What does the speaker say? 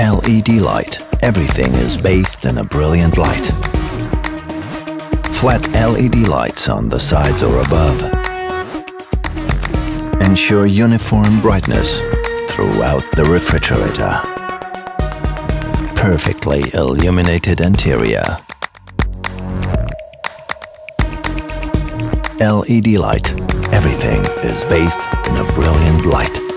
LED light. Everything is bathed in a brilliant light. Flat LED lights on the sides or above ensure uniform brightness throughout the refrigerator. Perfectly illuminated interior. LED light. Everything is bathed in a brilliant light.